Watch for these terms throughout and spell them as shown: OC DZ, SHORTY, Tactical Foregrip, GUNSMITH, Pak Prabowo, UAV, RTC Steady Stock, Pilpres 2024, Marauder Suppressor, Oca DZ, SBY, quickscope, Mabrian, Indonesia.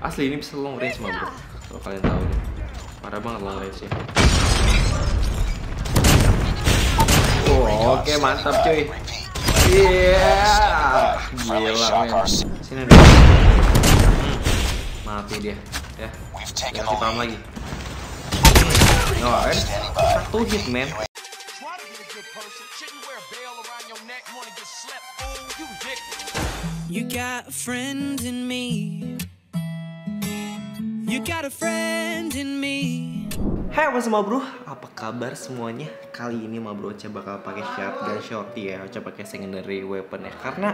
Asli ini bisa long range mah bro. Kalau kalian tahu nih, parah banget long range nya. Oh, oke, mantap cuy. Yeah. Gila men. Sini dulu. Mati dia. Ya. Kita pam lagi. Nah, satu hit men. You got a friend in me. You got a friend in me. Hai apa semua bro, apa kabar semuanya? Kali ini mah bro Oca bakal pakai shotgun shorty ya, Oca pakai secondary weapon ya. Karena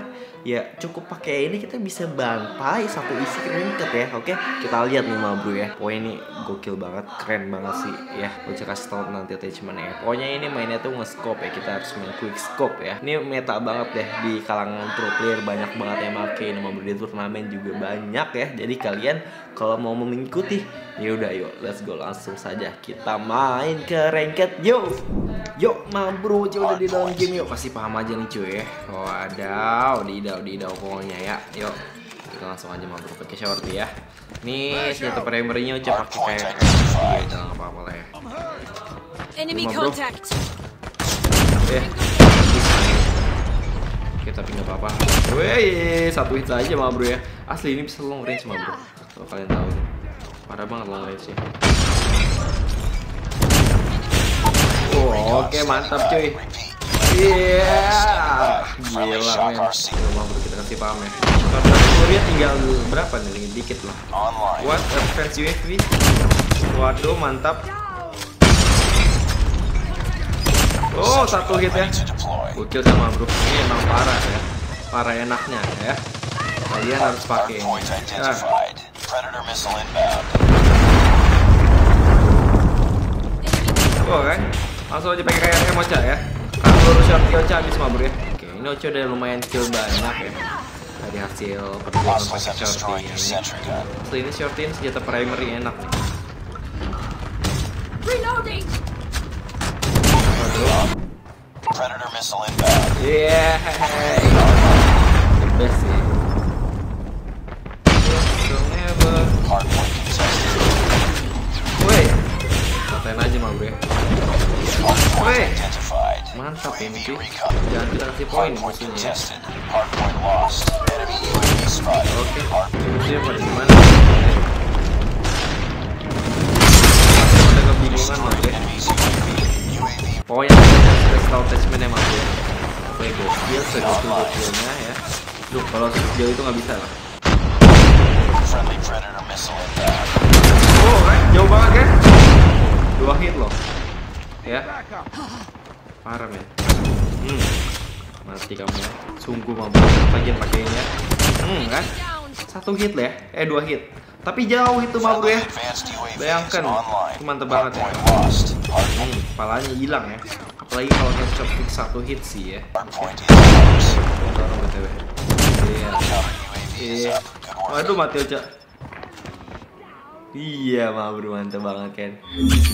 ya cukup pakai ini kita bisa bantai satu isi ranked ya, oke? Kita lihat nih mah bro ya. Pokoknya ini gokil banget, keren banget sih ya. Oca kasih tau nanti attachment ya. Pokoknya ini mainnya tuh nge-scope ya, kita harus main quick scope ya. Ini meta banget deh di kalangan pro player, banyak banget yang pakai ini mah bro, di turnamen juga banyak ya. Jadi kalian kalau mau mengikuti, ya udah yuk, let's go langsung saja. Kita main ke ranked, yuk. Yuk, mabro, coba udah di dalam game yuk. Pasti paham aja nih cuy ya. Wadaw, didau pokoknya ya. Yuk, kita langsung aja mabro pakai shorty ya. Nih, senjata primernya Oca pakai kayak dia, jangan apa-apa lah ya. Enemy contact. Oke. Oke, tapi nggak apa-apa. Wih, satu hit aja mabro ya. Asli ini bisa long range mabro. Kalau kalian tahu nih. Parah banget long range ya. Oke, mantap cuy. Yeah. Gila men. Cuma perlu kita kasih paham ya. Kategorinya tinggal berapa nih? Dikit lah. What advance UAV. Waduh, mantap. Oh, satu hit ya. Gokil sama bro. Ini emang parah ya. Parah enaknya ya. Kalian harus pakai. Nah. Oh, kan? Langsung aja pakai kayak Oca ya. Kabur shorty Oca habis mabur ya. Oke, ini Oca udah lumayan kill banyak ya. Dari hasil perjuangan pakai shorty ini. Setelah ini shorty ini senjata primary enak nih. Reloading. Predator missile inbound. Yeah. The best sih. Wait. Katain aja mabur ya. Weh, mantap ini cuy. Jangan kita kasih poin musuhnya ya. Oke, musuhnya pada gimana? Ada kebingungan mah ya. Pokoknya kita stress out attachment-nya mah ya. Oke, gokil, segitu-gokilnya ya. Duh, kalau sejauh itu nggak bisa lah. Oh, kan? Jauh banget kan? 2 hit loh. Ya, parah men. Mati kamu. Sungguh mabuk bagian pakainya. Kan? Satu hit lah ya. 2 hit. Tapi jauh itu mabuk ya. Bayangkan, cuman tebangan ya. Kepalanya hilang ya. Apalagi kalau headshot pick 1 hit sih ya. Iya. Waduh, mati Oca. Iya mabuk, mantep banget kan.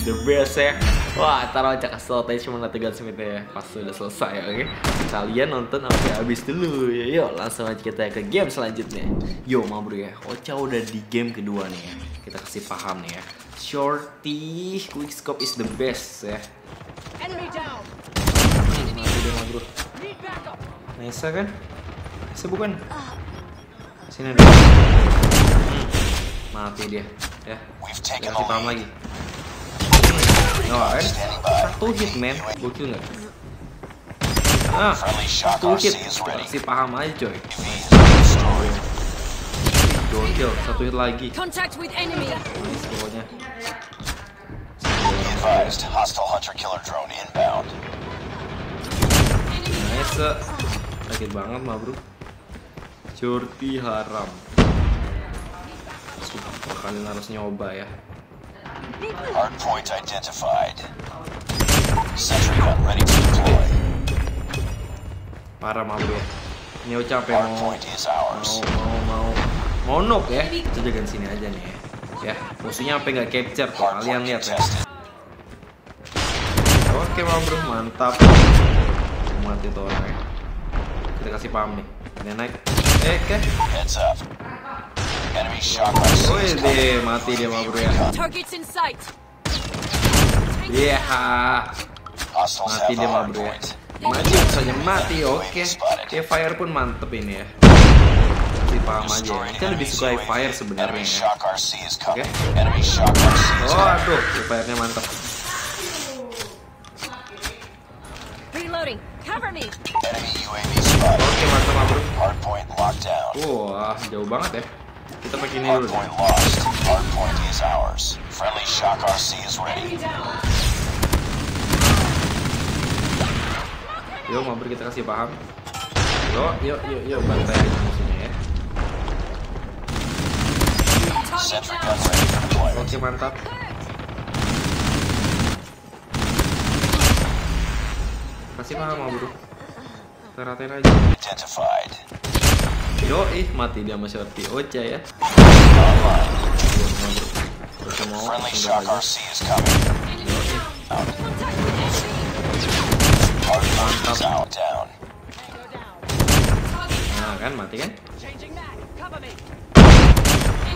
The best ya. Wah, taruh Oca kasih attachment Tactical Foregrip ya. Pas sudah selesai, oke? Kalian nonton sampai habis dulu. Yuk, langsung aja kita ke game selanjutnya. Yo, mabro ya. Oca udah di game kedua nih ya. Kita kasih paham nih ya. Shorty quick scope is the best ya. Enemy down. Mati deh mabro. Nesa kan? Nesa bukan? Sini dulu. Mati dia. Ya. Kita paham lagi. Nah, satu hit men, gokil nggak? Ah, satu hit, masih paham aja coy. Gokil, satu hit lagi. Nice pokoknya. Nice, sakit banget mah bro. Shorty haram. Sumpah, kalian harus nyoba ya. Hardpoint identified. Sentry gun ready to deploy. Parah mabro ya. Ini Oca sampai mau knock ya. Kita jagain sini aja nih ya. Ya, musuhnya sampai nggak capture tuh. Kalian lihat ya. Oke mabro, mantap. Mati tuh orangnya. Kita kasih paham nih. Dia naik. Oke. Heads up. Wih, mati dia mah bro ya. Iya, mati dia mah bro ya. Maju saja mati, oke. Ya fire pun mantep ini ya. Paham aja, kita lebih suka fire sebenarnya ya. Oke. Oh aduh, fire-nya mantep. Oke mantap bro. Wah jauh banget ya. Kita pakai ini dulu. Yo mampir kita kasih paham. Yo yo yo yo bantai musuhnya ya. Oke mantap. Kasih paham bro. Teratain aja. Yo ih mati dia sama Shorty Oca ya. Oke mau mantap. Nah kan mati kan.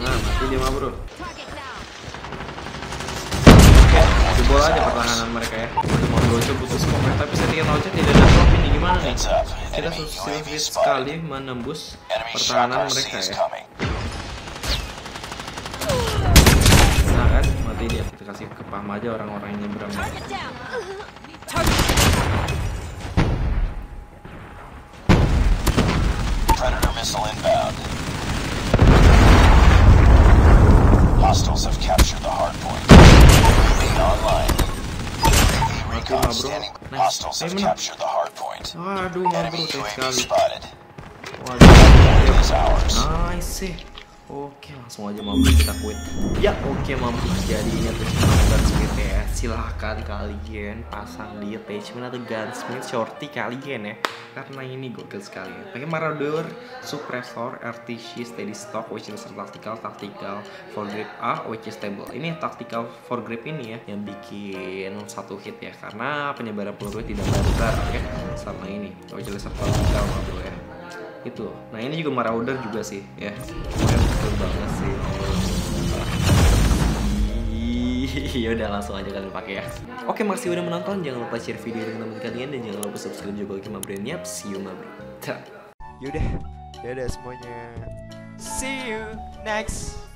Nah mati dia mah bro. Jebol aja pertahanan mereka ya. Mau Oca butuh skop tapi settingan Oca tidak ada skop ini gimana ya. Kita sulit sekali menembus pertahanan mereka ya. Nah kan mati dia. Kita kasih kepaham aja orang-orang yang nyebrang. Predator missile inbound. Hostiles have captured the hard point. Being online. Recon standing. Hostiles have captured the hard point. Enemy UAV spotted. Nice. Oke langsung aja mampir kita quit ya. Oke mampir, jadi ingat gunsmith ya, silahkan kalian pasang di attachment atau gunsmith Shorty kalian ya, karena ini gokil sekali ya. Pakai Marauder Suppressor, RTC Steady Stock, OC DZ Tactical, Tactical Foregrip A, OC Stable. Ini Tactical Foregrip ini ya yang bikin satu hit ya, karena penyebaran peluru tidak besar ya sama ini OC DZ Tactical bro ya itu. Nah ini juga Marauder juga sih ya, betul banget sih. Ya udah langsung aja kalian pakai ya. Oke makasih udah menonton, jangan lupa share video dengan teman kalian dan jangan lupa subscribe juga ke Mabrian. Yap, see you Mabri. Yaudah semuanya, see you next.